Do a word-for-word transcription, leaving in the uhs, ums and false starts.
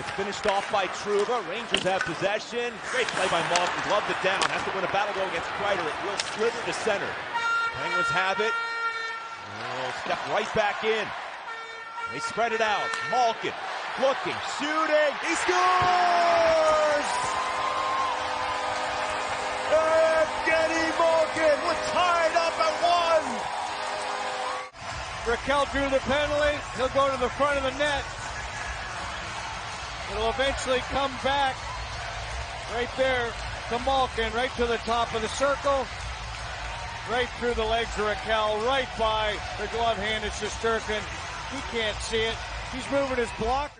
It's finished off by Trouba. Rangers have possession. Great play by Malkin. Gloved it down. Has to win a battle, though, against Kreider. It will slither to center. Penguins have it. Oh, step right back in. They spread it out. Malkin looking, shooting. He scores! And Evgeny Malkin was tied up at one. Raquel drew the penalty. He'll go to the front of the net. It'll eventually come back right there to Malkin, right to the top of the circle, right through the legs of Raquel, right by the glove hand of Shesterkin. He can't see it. He's moving his block.